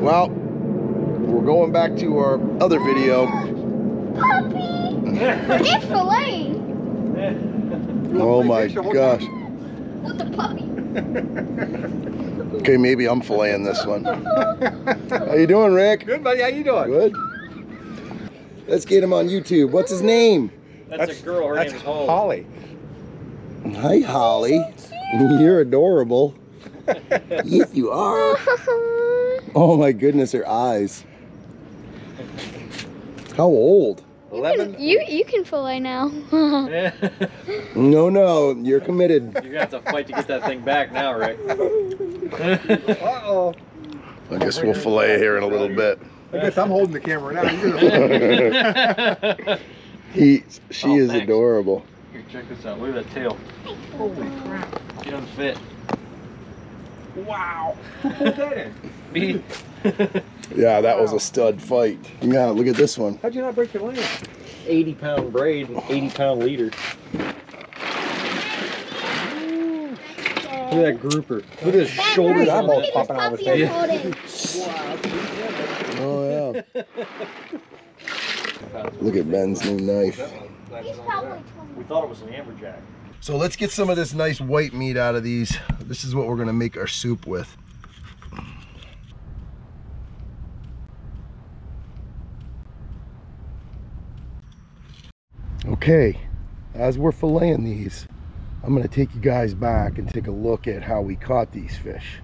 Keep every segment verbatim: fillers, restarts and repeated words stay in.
Well, we're going back to our other video. Puppy! It's delayed. Oh my gosh. What the puppy? Okay, maybe I'm filleting this one. How you doing, Rick? Good, buddy. How you doing? Good. Let's get him on YouTube. What's his name? That's, that's a girl. Her that's name is Holly. Holly. Hi, Holly. So you're adorable. Yes, you are. Oh my goodness, her eyes. How old? Eleven. You you can fillet now. No, no, you're committed. You're gonna have to fight to get that thing back now, Rick. Uh oh. I guess we'll fillet here in a little bit. I guess I'm holding the camera now. he, she oh, is thanks. adorable. Here, check this out. Look at that tail. Holy crap! She doesn't fit. Wow. Me. Yeah, that wow. was a stud fight. Yeah, look at this one. How'd you not break your leg? eighty pound braid and eighty pound leader. Look at that grouper. Look at his shoulders, eyeballs popping out of his head. Oh, yeah. Look at Ben's new knife. We thought it was an amberjack. So let's get some of this nice white meat out of these. This is what we're going to make our soup with. Okay, as we're filleting these, I'm going to take you guys back and take a look at how we caught these fish.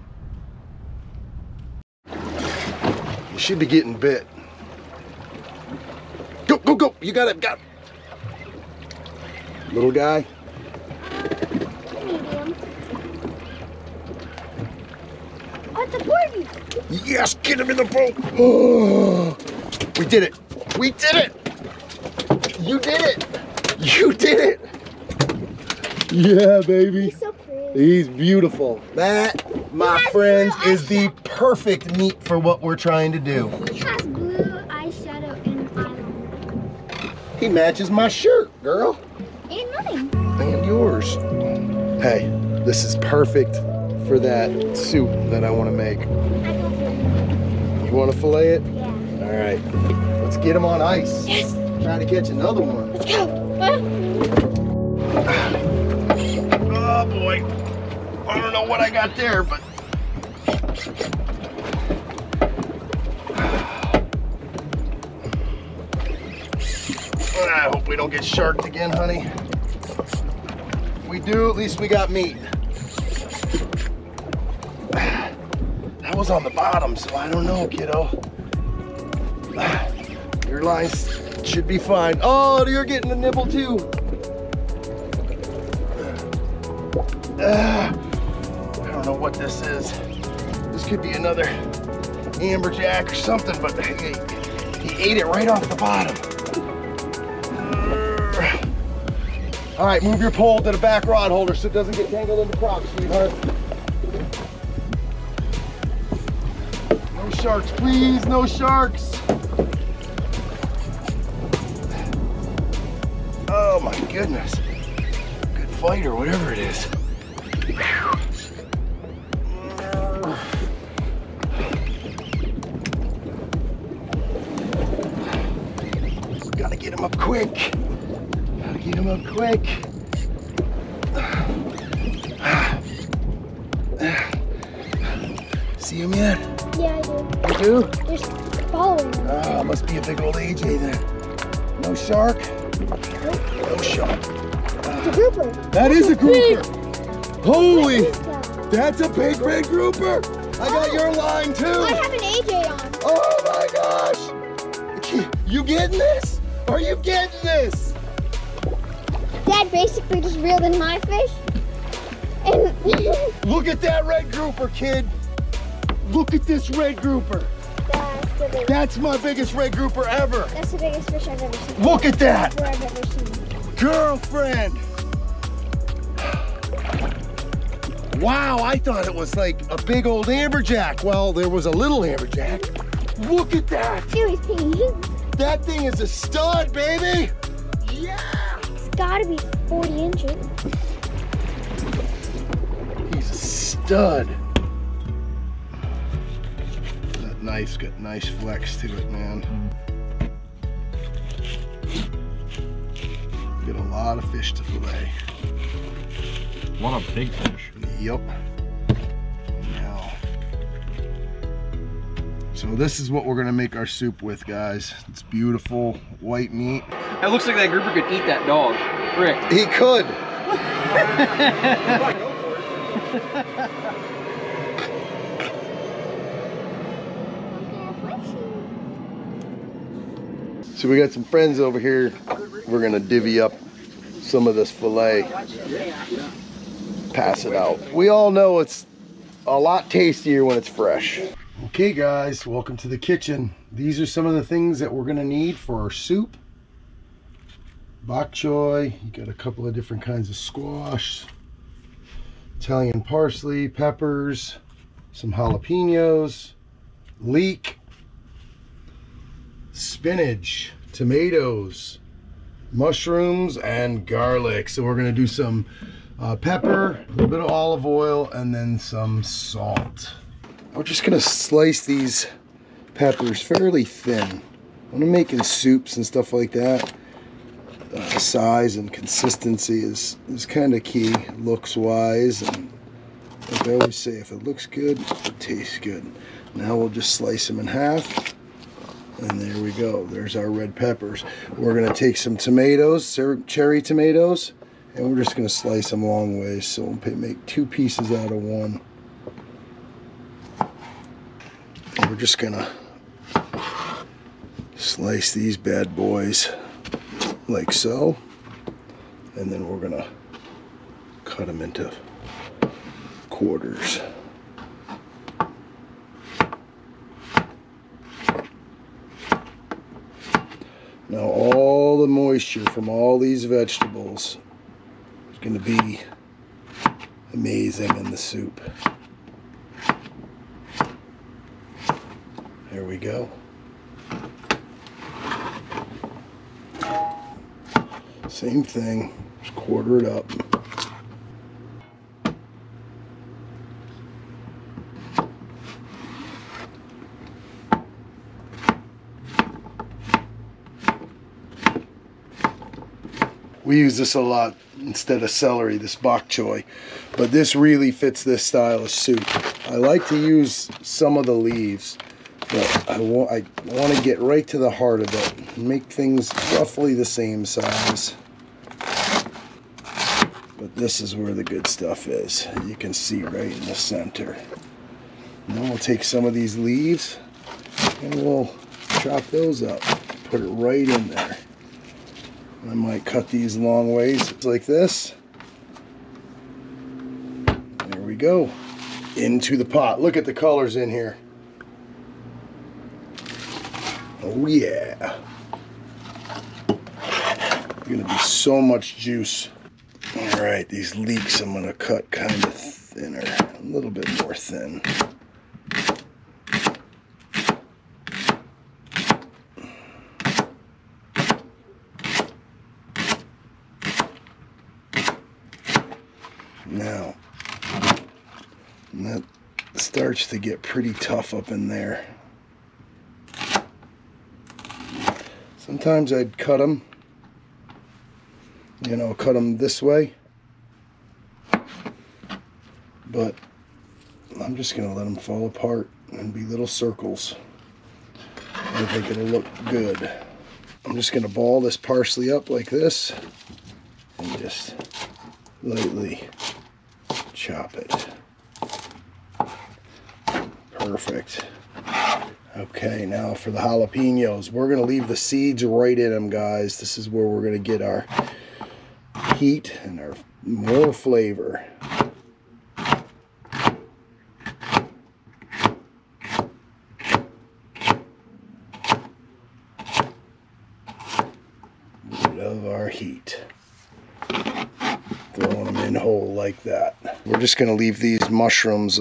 You should be getting bit. Go, go, go! You got it, got it! Little guy. Medium. Oh, it's a Porgy! Yes, get him in the boat! Oh, we did it! We did it! You did it! You did it! Yeah, baby. He's so pretty. He's beautiful. That, my friends, is the perfect meat for what we're trying to do. He has blue eyeshadow and eyeliner. He matches my shirt, girl. And mine. And yours. Hey, this is perfect for that soup that I want to make. I can fillet it. You want to fillet it? Yeah. All right. Let's get him on ice. Yes. Try to catch another one. Let's go. Ah. Oh boy, I don't know what I got there, but. I hope we don't get sharked again, honey. If we do, at least we got meat. That was on the bottom, so I don't know, kiddo. Your line should be fine. Oh, you're getting a nibble too. Uh, I don't know what this is. This could be another amberjack or something, but he, he ate it right off the bottom. All right, move your pole to the back rod holder so it doesn't get tangled in the crock, sweetheart. No sharks, please, no sharks. Oh my goodness. Good fight or whatever it is. Gotta get him up quick. Gotta get him up quick. See him yet? Yeah, I do. You do? They're following me. Ah, must be a big old A J there. No shark? No, no shark. It's a grouper. That is a grouper. Holy, that's a big red grouper. I got oh, your line too. I have an A J on. Oh my gosh. You getting this? Are you getting this? Dad basically just reeled in my fish. And look at that red grouper, kid. Look at this red grouper. That's, the big that's my biggest red grouper ever. That's the biggest fish I've ever seen. Look at that. That's where I've ever seen. Girlfriend. Wow, I thought it was like a big old amberjack. Well, there was a little amberjack. Look at that. Chewy pink. That thing is a stud, baby. Yeah. It's gotta be forty inches. He's a stud. That knife's got nice flex to it, man. Got a lot of fish to fillet. A lot of big fish. Yep. Now, so this is what we're gonna make our soup with, guys. It's beautiful white meat. It looks like that grouper could eat that dog, Rick. He could. So we got some friends over here. We're gonna divvy up some of this fillet, pass it out. We all know it's a lot tastier when it's fresh. Okay guys, welcome to the kitchen. These are some of the things that we're gonna need for our soup. Bok choy, you got a couple of different kinds of squash, Italian parsley, peppers, some jalapenos, leek, spinach, tomatoes, mushrooms, and garlic. So we're gonna do some uh, pepper, a little bit of olive oil, and then some salt. We're just gonna slice these peppers fairly thin. When I'm making soups and stuff like that, uh, size and consistency is, is kind of key, looks-wise. And like I always say, if it looks good, it tastes good. Now we'll just slice them in half. And there we go, there's our red peppers. We're gonna take some tomatoes, cherry tomatoes, and we're just gonna slice them long ways, so we'll make two pieces out of one. And we're just gonna slice these bad boys like so, and then we're gonna cut them into quarters. Now all the moisture from all these vegetables is going to be amazing in the soup. There we go. Same thing, just quarter it up. We use this a lot instead of celery, this bok choy, but this really fits this style of soup. I like to use some of the leaves, but I want, I want to get right to the heart of it and make things roughly the same size. But this is where the good stuff is. You can see right in the center. And then we'll take some of these leaves and we'll chop those up, put it right in there. I might cut these long ways like this. There we go. Into the pot. Look at the colors in here. Oh yeah. Gonna be so much juice. All right, these leeks I'm gonna cut kind of thinner, a little bit more thin. Now, and that starts to get pretty tough up in there. Sometimes I'd cut them, you know, cut them this way, but I'm just going to let them fall apart and be little circles. I think it'll look good. I'm just going to ball this parsley up like this and just lightly chop it. Perfect. Okay, now for the jalapenos. We're gonna leave the seeds right in them, guys. This is where we're gonna get our heat and our more flavor. We love our heat. Throwing them in whole like that. We're just gonna leave these mushrooms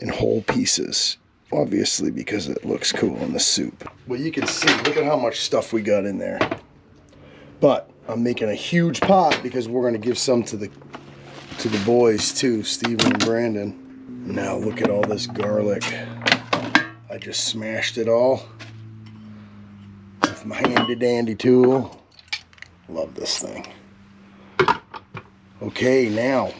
in whole pieces, obviously, because it looks cool in the soup. Well, you can see, look at how much stuff we got in there. But I'm making a huge pot because we're gonna give some to the to the boys too, Steven and Brandon. Now look at all this garlic. I I just smashed it all with my handy dandy tool. Love this thing. Okay, now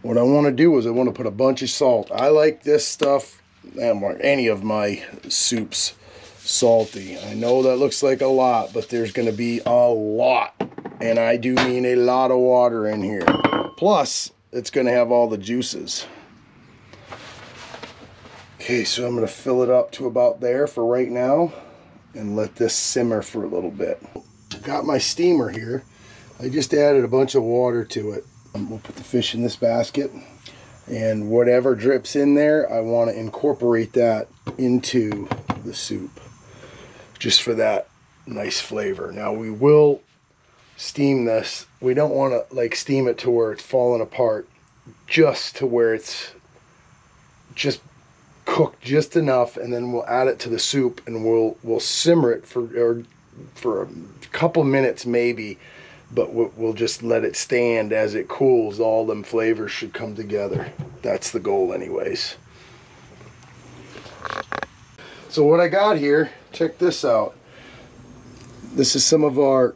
what I want to do is I want to put a bunch of salt. I like this stuff, any of my soups, salty. I know that looks like a lot, but there's going to be a lot, and I do mean a lot of water in here. Plus, it's going to have all the juices. Okay, so I'm going to fill it up to about there for right now and let this simmer for a little bit. Got my steamer here. I just added a bunch of water to it. We'll put the fish in this basket, and whatever drips in there, I want to incorporate that into the soup just for that nice flavor. Now, we will steam this. We don't want to like steam it to where it's falling apart, just to where it's just cooked just enough, and then we'll add it to the soup and we'll we'll simmer it for or for a couple minutes maybe, but we'll just let it stand. As it cools, all them flavors should come together. That's the goal anyways. So what I got here, check this out. This is some of our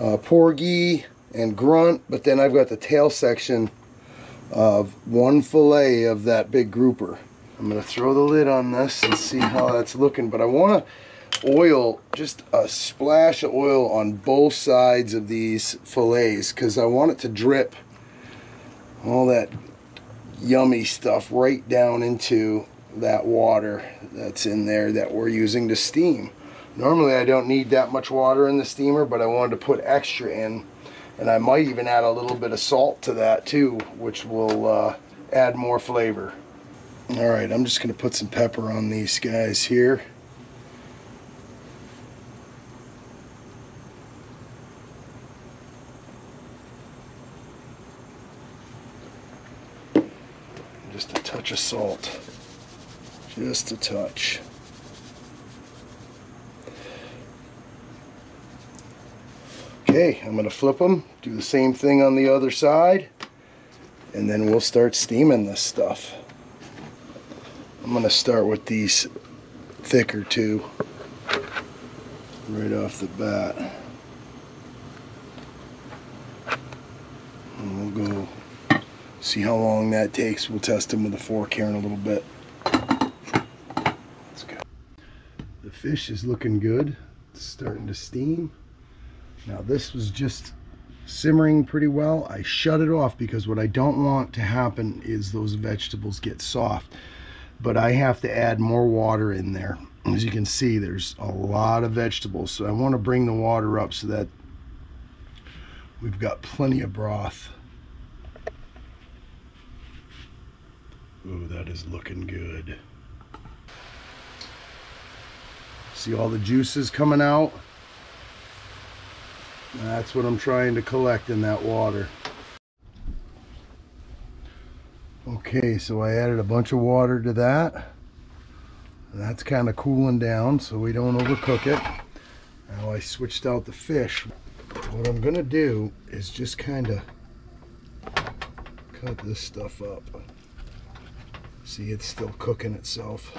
uh, Porgy and Grunt, but then I've got the tail section of one fillet of that big grouper. I'm gonna throw the lid on this and see how that's looking, but I wanna oil, just a splash of oil on both sides of these fillets, because I want it to drip all that yummy stuff right down into that water that's in there that we're using to steam. Normally I don't need that much water in the steamer, but I wanted to put extra in, and I might even add a little bit of salt to that too, which will uh, add more flavor. All right, I'm just gonna put some pepper on these guys here. Just a touch of salt, just a touch. Okay, I'm gonna flip them, do the same thing on the other side, and then we'll start steaming this stuff. I'm gonna start with these thicker two right off the bat, and we'll go see how long that takes. We'll test them with a fork here in a little bit. Let's go. The fish is looking good. It's starting to steam. Now this was just simmering pretty well. I shut it off because what I don't want to happen is those vegetables get soft. But I have to add more water in there. As you can see, there's a lot of vegetables. So I want to bring the water up so that we've got plenty of broth. Ooh, that is looking good. See all the juices coming out? That's what I'm trying to collect in that water. Okay, so I added a bunch of water to that. That's kind of cooling down, so we don't overcook it. Now I switched out the fish. What I'm gonna do is just kind of cut this stuff up. See, it's still cooking itself.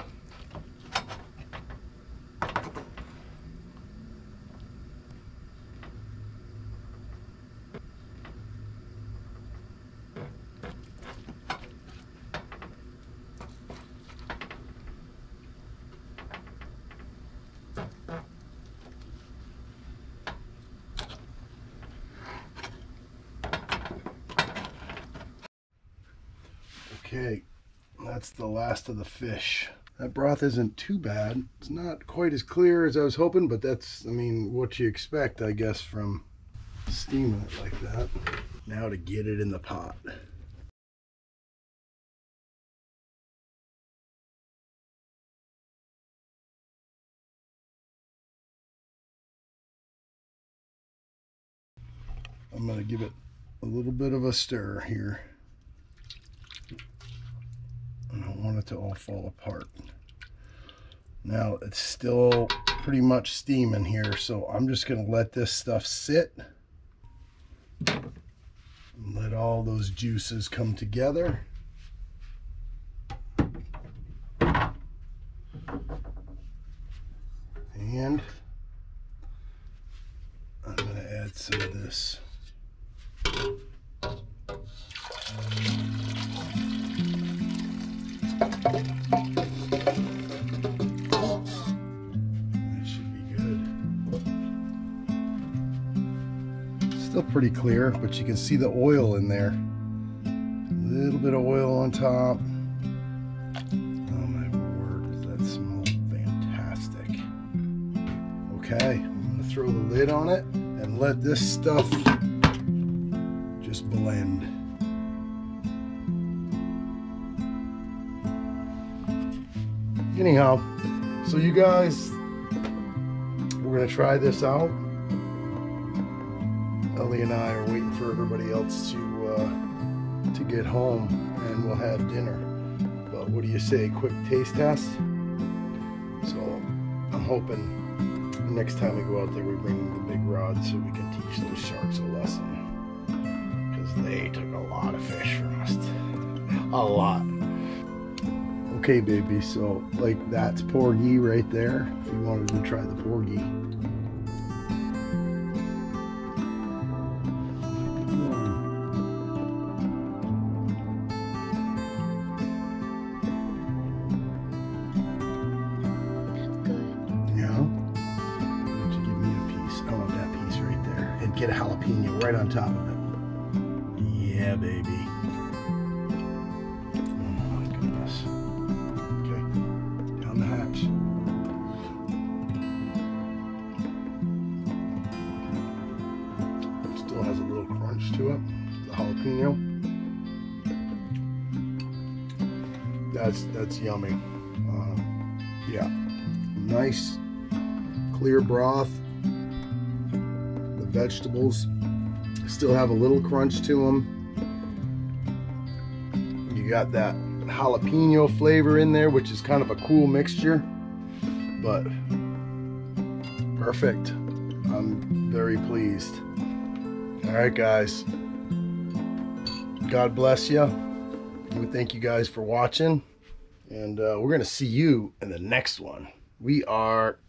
Okay. That's the last of the fish. That broth isn't too bad. It's not quite as clear as I was hoping, but that's, I mean, what you expect, I guess, from steaming it like that. Now to get it in the pot. I'm gonna give it a little bit of a stir here. I don't want it to all fall apart. Now it's still pretty much steaming here, so I'm just gonna let this stuff sit and let all those juices come together. and I'm going to add some of this. That should be good. Still pretty clear, but you can see the oil in there. A little bit of oil on top. Okay, I'm going to throw the lid on it and let this stuff just blend. Anyhow, so you guys, we're going to try this out. Ellie and I are waiting for everybody else to, uh, to get home, and we'll have dinner. But what do you say, quick taste test? So I'm hoping next time we go out there, we bring the big rod so we can teach those sharks a lesson, because they took a lot of fish from us. A lot. Okay, baby, so like that's Porgy right there. If you wanted to try the Porgy. Get a jalapeno right on top of it. Yeah, baby. Oh my goodness. Okay, down the hatch. It still has a little crunch to it, the jalapeno. That's, that's yummy. Uh, yeah, nice, clear broth. Vegetables still have a little crunch to them. You got that jalapeno flavor in there, which is kind of a cool mixture, but perfect. I'm very pleased. All right, guys, God bless you. We thank you guys for watching, and uh, we're gonna see you in the next one. We are